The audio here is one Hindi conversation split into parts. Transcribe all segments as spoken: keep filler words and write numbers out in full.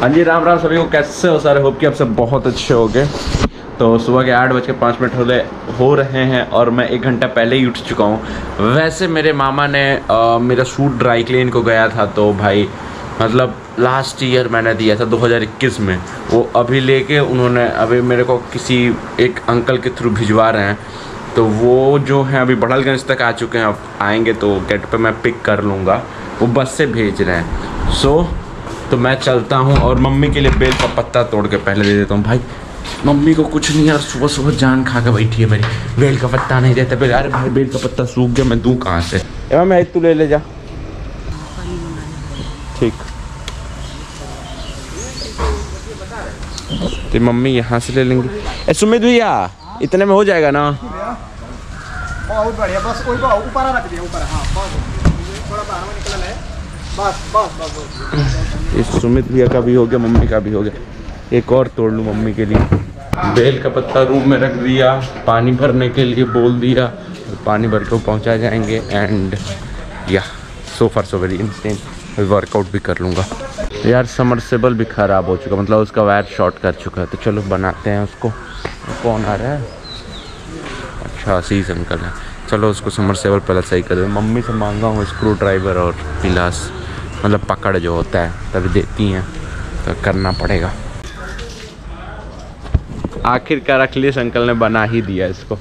हाँ जी, राम राम सभी को, कैसे हो सारे। होप कि आप सब बहुत अच्छे हो गए। तो सुबह के आठ बज के पाँच मिनट होले हो रहे हैं और मैं एक घंटा पहले ही उठ चुका हूँ। वैसे मेरे मामा ने आ, मेरा सूट ड्राई क्लीन को गया था, तो भाई मतलब लास्ट ईयर मैंने दिया था दो हज़ार इक्कीस में, वो अभी लेके उन्होंने अभी मेरे को किसी एक अंकल के थ्रू भिजवा रहे हैं। तो वो जो हैं अभी बड़हलगंज तक आ चुके हैं, अब आएंगे तो गेट पे मैं पिक कर लूँगा। वो बस से भेज रहे हैं। सो तो मैं चलता हूँ और मम्मी के लिए बेल का पत्ता तोड़ के पहले दे देता हूँ। भाई मम्मी को कुछ नहीं यार, सुबह सुबह जान खा के बैठी है मेरी, बेल का पत्ता नहीं देता। बेल, अरे भाई बेल का पत्ता सूख गया, मैं दूँ कहाँ से। एवं मैं तू ले ले जा, ठीक। तो मम्मी यहाँ से ले लेंगे। ए सुमित भैया, इतने में हो जाएगा ना? बहुत बढ़िया, बस ऊपर रख दिया, ऊपर। हाँ थोड़ा बाहर में निकल है, बस बस बस। ये सुमित भैया का भी हो गया, मम्मी का भी हो गया। एक और तोड़ लूँ मम्मी के लिए। बेल का पत्ता रूम में रख दिया, पानी भरने के लिए बोल दिया, पानी भर के पहुँचा जाएंगे। एंड या so far so very instant. Workout भी कर लूँगा यार। समरसेबल भी ख़राब हो चुका, मतलब उसका वायर शॉर्ट कर चुका है। तो चलो बनाते हैं उसको। कौन आ रहा है? अच्छा सीज अंकल है। चलो उसको समरसेबल पहले सही कर दो। मम्मी से मांगा हूँ स्क्रू ड्राइवर और पिलास, मतलब पकड़ जो होता है तभी देती हैं, तो करना पड़ेगा। आखिरकार अखिलेश अंकल ने बना ही दिया इसको।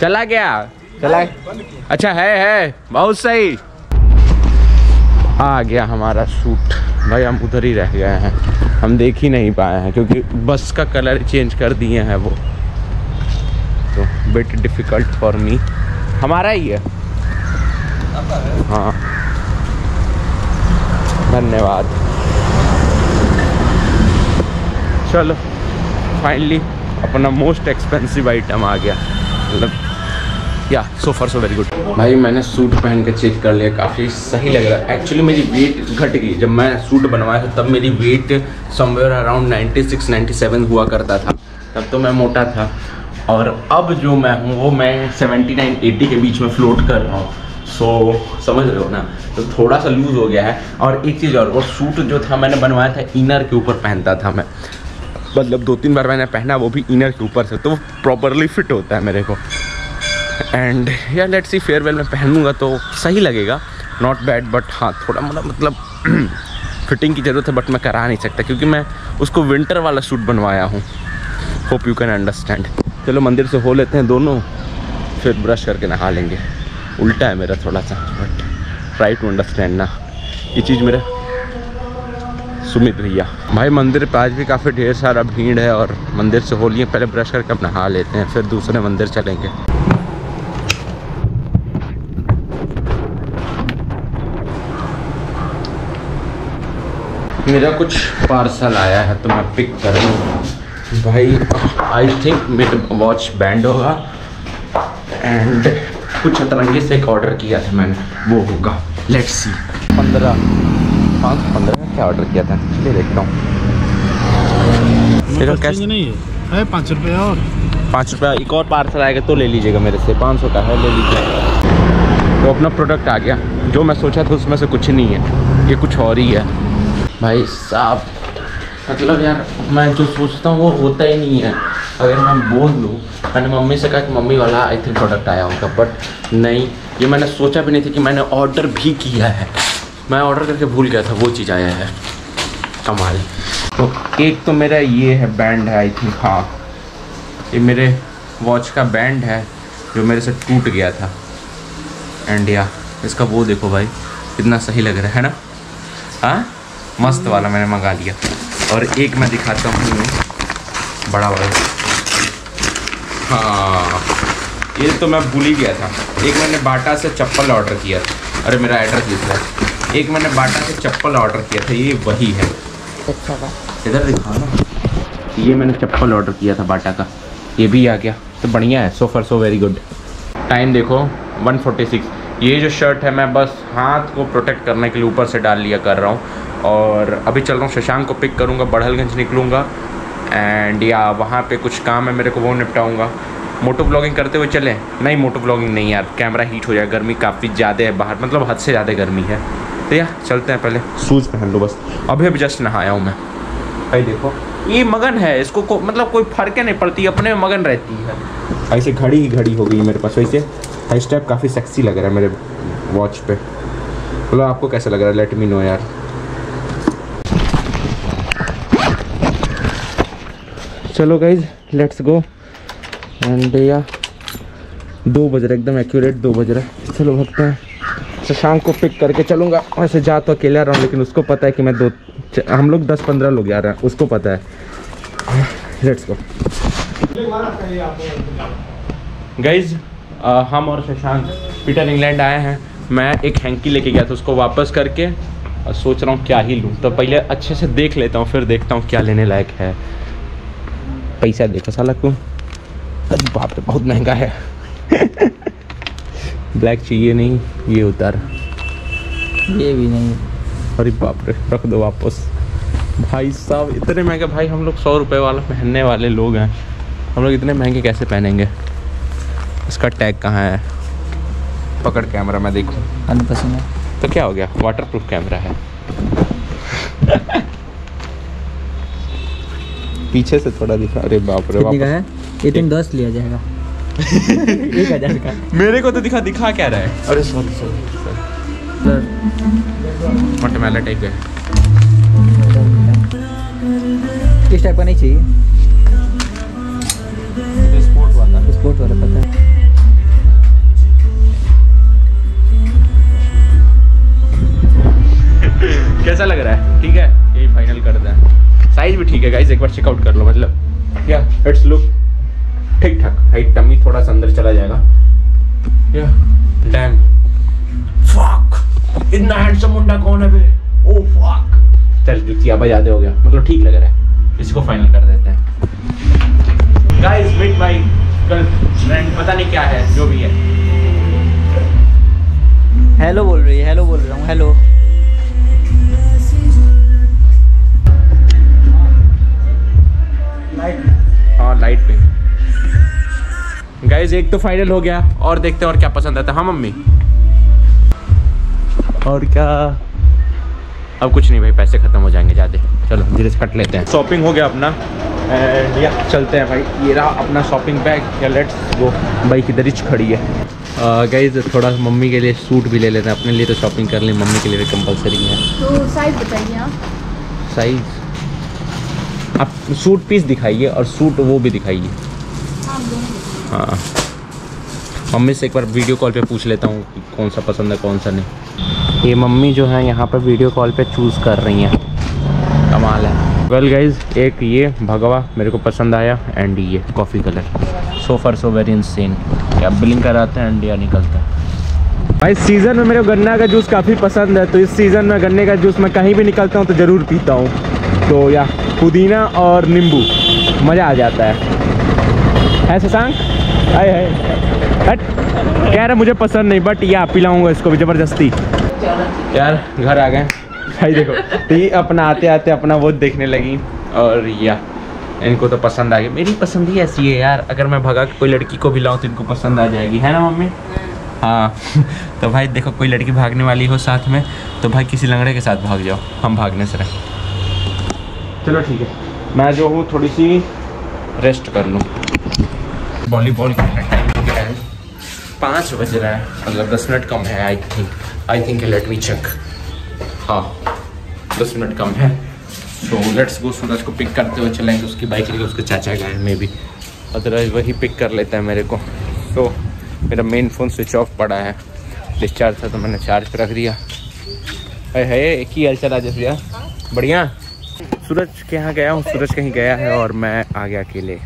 चला गया, चला। अच्छा है है बहुत सही। आ गया हमारा सूट। भाई हम उधर ही रह गए हैं, हम देख ही नहीं पाए हैं क्योंकि बस का कलर चेंज कर दिए हैं वो। तो बिट डिफ़िकल्ट फॉर मी। हमारा ही है, हाँ। धन्यवाद। चलो फाइनली अपना मोस्ट एक्सपेंसिव आइटम आ गया, मतलब या so far so very good. भाई मैंने सूट पहन के चेक कर लिया, काफ़ी सही लग रहा है। एक्चुअली मेरी वेट घट गई। जब मैं सूट बनवाया था तब मेरी वेट समवेयर अराउंड छियानवे सत्तानवे हुआ करता था, तब तो मैं मोटा था। और अब जो मैं हूँ वो मैं उन्यासी अस्सी के बीच में फ्लोट कर रहा हूँ। सो समझ रहे हो ना, तो थोड़ा सा लूज़ हो गया है। और एक चीज़ और, वो सूट जो था मैंने बनवाया था इनर के ऊपर पहनता था मैं, मतलब दो तीन बार मैंने पहना, वो भी इनर के ऊपर से, तो वो प्रॉपरली फिट होता है मेरे को। एंड यार लेट्स सी, फेयरवेल में पहनूंगा तो सही लगेगा। नॉट बैड, बट हाँ थोड़ा मतलब मतलब फिटिंग की ज़रूरत है, बट मैं करा नहीं सकता क्योंकि मैं उसको विंटर वाला सूट बनवाया हूँ। Hope you can understand. चलो मंदिर से हो लेते हैं दोनों, फिर ब्रश करके नहा लेंगे। उल्टा है मेरा थोड़ा सा, बट ट्राई टू अंडरस्टैंड ना ये चीज़ मेरा। सुमित भैया, भाई मंदिर पर आज भी काफ़ी ढेर सारा भीड़ है और मंदिर से हो लिए, पहले ब्रश करके हम नहा लेते हैं, फिर दूसरे मंदिर चलेंगे। मेरा कुछ पार्सल आया है तो मैं पिक कर लूँ। भाई आई थिंक मेरा वॉच बैंड होगा एंड कुछ अतरंगी से एक ऑर्डर किया था मैंने, वो होगा। Let's see. पंद्रह पाँच पंद्रह क्या ऑर्डर किया था, चलिए देखता हूँ। मेरा कैश नहीं है, पाँच रुपये और पाँच रुपया एक और पार्सल आएगा तो ले लीजिएगा मेरे से। पाँच सौ का है, ले लीजिएगा। तो अपना प्रोडक्ट आ गया, जो मैं सोचा था उसमें से कुछ नहीं है, ये कुछ और ही है। भाई साहब मतलब यार मैं जो सोचता हूँ वो होता ही नहीं है। अगर मैं बोल दूँ, मैंने मम्मी से कहा कि मम्मी वाला आई थिंक प्रोडक्ट आया होगा, बट नहीं, ये मैंने सोचा भी नहीं था कि मैंने ऑर्डर भी किया है। मैं ऑर्डर करके भूल गया था, वो चीज़ आया है। कमाल। तो एक तो मेरा ये है बैंड है आई थिंक, हाँ ये मेरे वॉच का बैंड है जो मेरे से टूट गया था। एंड या इसका वो देखो भाई, कितना सही लग रहा है ना। हाँ मस्त वाला मैंने मंगा लिया। और एक मैं दिखाता हूँ बड़ा वाला, हाँ ये तो मैं भूल ही गया था। एक मैंने बाटा से चप्पल ऑर्डर किया था। अरे मेरा एड्रेस लिख रहा है। एक मैंने बाटा से चप्पल ऑर्डर किया था, ये वही है। अच्छा इधर दिखा ना, ये मैंने चप्पल ऑर्डर किया था बाटा का, ये भी आ गया। तो बढ़िया है, so far so very good. Time देखो वन फोर्टी सिक्स। ये जो शर्ट है मैं बस हाथ को प्रोटेक्ट करने के लिए ऊपर से डाल लिया कर रहा हूँ। और अभी चल रहा हूँ, शशांक को पिक करूँगा, बड़हलगंज निकलूँगा एंड या वहाँ पे कुछ काम है मेरे को, वो निपटाऊँगा। मोटो ब्लॉगिंग करते हुए चलें? नहीं मोटो ब्लॉगिंग नहीं यार, कैमरा हीट हो जाएगा। गर्मी काफ़ी ज़्यादा है बाहर, मतलब हद से ज़्यादा गर्मी है। तो यार चलते हैं, पहले शूज़ पहन लो बस। अभी अभी जस्ट नहाया हूँ मैं। भाई देखो ये मगन है, इसको को, मतलब कोई फर्क नहीं पड़ती, अपने में मगन रहती है। ऐसे घड़ी ही घड़ी हो गई मेरे पास। वैसे हाई स्टेप काफ़ी सेक्सी लग रहा है मेरे वॉच पे। बोलो आपको कैसा लग रहा है, लेट मी नो यार। चलो गाइज लेट्स गो। एंड भैया दो बज रहा, एकदम एक्यूरेट दो बज रहा। चलो भगते हैं, शशांक को पिक करके चलूँगा। वैसे जा तो अकेला रहा हूँ, लेकिन उसको पता है कि मैं दो हम लोग दस पंद्रह लोग जा रहे हैं, उसको पता है। Let's go guys. हम और शशांक पीटर इंग्लैंड आए हैं। मैं एक हैंकी लेके गया था, उसको वापस करके और सोच रहा हूँ क्या ही लूँ, तो पहले अच्छे से देख लेता हूँ, फिर देखता हूँ क्या लेने लायक है। पैसा देखो साला को, अरे बाप रे बहुत महंगा है। ब्लैक चाहिए नहीं, ये उतार, ये भी नहीं, अरे बाप रे रख दो वापस। भाई साहब इतने महंगे, भाई हम लोग सौ रुपये वाला पहनने वाले लोग हैं, हम लोग इतने महंगे कैसे पहनेंगे। इसका टैग कहाँ है, पकड़ कैमरा मैं देखूँ। अनपसंद है तो क्या हो गया, वाटरप्रूफ कैमरा है। पीछे से थोड़ा दिखा, अरे बाप रे वापस है। ये तीन दस लिया जाएगा। एक हजार का मेरे को तो दिखा दिखा क्या रहा है। अरे सॉरी सॉरी, मटमैला टाइप है, इस टाइप का नहीं चाहिए, स्पोर्ट वाला। स्पोर्ट वाला पता है कैसा लग रहा है। ठीक है यही फाइनल करते हैं। साइज भी ठीक है गाइस, एक बार चेकआउट कर लो, मतलब या इट्स लुक ठीक ठाक। हाइट टमी थोड़ा सा अंदर चला जाएगा। या डैम फक, इतना हैंडसम मुंडा कौन है बे। ओ फक, चल जुतिया भाई ज्यादा हो गया, मतलब ठीक लग रहा है, इसको फाइनल कर देते हैं गाइस। मीट माय गर्लफ्रेंड, पता नहीं क्या है, जो भी है। हेलो बोल रही है, हेलो बोल रहा हूँ, हेलो और लाइट पिंक। गाइज एक तो फाइनल हो गया, और देखते हैं और क्या पसंद आता है। हाँ मम्मी और क्या, अब कुछ नहीं भाई, पैसे खत्म हो जाएंगे जाते। चलो धीरे से कट लेते हैं। शॉपिंग हो गया अपना, एंड या चलते हैं भाई। ये रहा अपना शॉपिंग बैग, या लेट्स गो। बाइक इधर ही खड़ी है। गाइज थोड़ा मम्मी के लिए सूट भी ले लेते हैं, अपने लिए तो शॉपिंग कर लें, मम्मी के लिए भी कंपलसरी है। तो साइज बताइए आप। साइज आप सूट पीस दिखाइए और सूट वो भी दिखाइए। हाँ मम्मी से एक बार वीडियो कॉल पे पूछ लेता हूँ कि कौन सा पसंद है कौन सा नहीं। ये मम्मी जो है यहाँ पर वीडियो कॉल पे चूज़ कर रही हैं, कमाल है। वेल गाइज एक ये भगवा मेरे को पसंद आया, एंड ये coffee colour, so far so very insane. क्या बिलिंग कराते हैं एंड या निकलता है। भाई सीज़न में मेरे को गन्ना का जूस काफ़ी पसंद है, तो इस सीज़न में गन्ने का जूस मैं कहीं भी निकलता हूँ तो ज़रूर पीता हूँ। तो या पुदीना और नींबू, मज़ा आ जाता है। है शशांक, हाय हाय हट कह रहा मुझे पसंद नहीं, बट या पिलाऊंगा इसको भी ज़बरदस्ती। यार घर आ गए भाई देखो, तो ये अपना आते आते अपना वो देखने लगी, और या इनको तो पसंद आ गई। मेरी पसंद ही ऐसी है यार, अगर मैं भगा के कोई लड़की को भी लाऊँ तो इनको पसंद आ जाएगी, है ना मम्मी। हाँ तो भाई देखो, कोई लड़की भागने वाली हो साथ में तो भाई किसी लंगड़े के साथ भाग जाओ, हम भागने से रहें। चलो ठीक है, मैं जो हूँ थोड़ी सी रेस्ट कर लूँ। वॉलीबॉल खेलना टाइम हो गया है, पाँच बज रहा है, मतलब दस मिनट कम है। I think I think let me check. हाँ दस मिनट कम है, सो लेट्स गो। सूरज को पिक करते हुए चलेंगे, उसकी बाइक लेके उसके चाचा गए मे बी, अदरवाइज वही पिक कर लेता है मेरे को। तो मेरा मेन फ़ोन स्विच ऑफ पड़ा है, डिस्चार्ज था तो मैंने चार्ज पर रख दिया। अरे है एक ही हाल चला जैसे यार, बढ़िया। सूरज के यहाँ गया हूँ, सूरज कहीं गया है और मैं आ गया अकेले।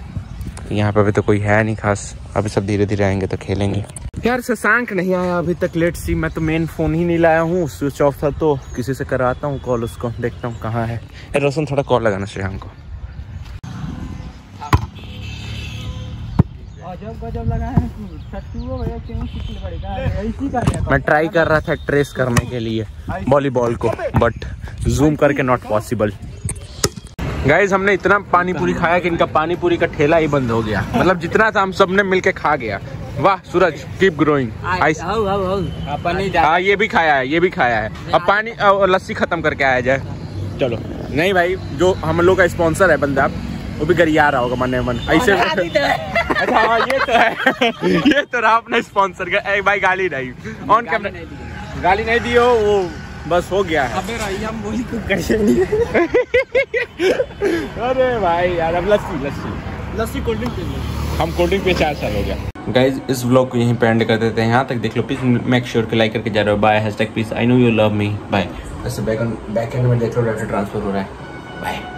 यहाँ पर अभी तो कोई है नहीं खास, अभी सब धीरे धीरे आएंगे तो खेलेंगे। यार शशांक नहीं आया अभी तक, लेट सी। मैं तो मेन फ़ोन ही नहीं लाया हूँ, स्विच ऑफ था, तो किसी से कराता हूँ कॉल, उसको देखता हूँ कहाँ है। रोशन थोड़ा कॉल लगाना शशांक को। मैं ट्राई कर रहा था ट्रेस करने के लिए वॉलीबॉल को, बट जूम करके नॉट पॉसिबल। गाइज हमने इतना पानी पूरी खाया कि इनका पानी पूरी का ठेला ही बंद हो गया, मतलब जितना था हम सब ने मिल के खा गया। वाह सूरज कीप ग्रोइंग। हाँ ये भी खाया है, ये भी खाया है। अब पानी लस्सी खत्म करके आया जाए। चलो नहीं भाई, जो हम लोग का स्पॉन्सर है बंदा वो भी गरिया रहा होगा मन है मन ऐसे। अच्छा हाँ ये तो है, ये तो रहा अपना स्पॉन्सर का। ए भाई गाली नहीं ऑन कैमरा, गाली नहीं दी हो, वो बस हो गया है। हम बोली अरे भाई यार अब लस्सी लस्सी लस्सी कोल्ड ड्रिंक, हम कोल्ड ड्रिंक पे चार साल हो गया। गाइज इस व्लॉग को यहीं पे एंड कर देते हैं। यहाँ तक देख लो प्लीज, मेक श्योर के लाइक करके जा रहे हो। Bye, hashtag please I know you love me, bye. वैसे बैक एंड में देख लो डाटा ट्रांसफर हो रहा है, बाय।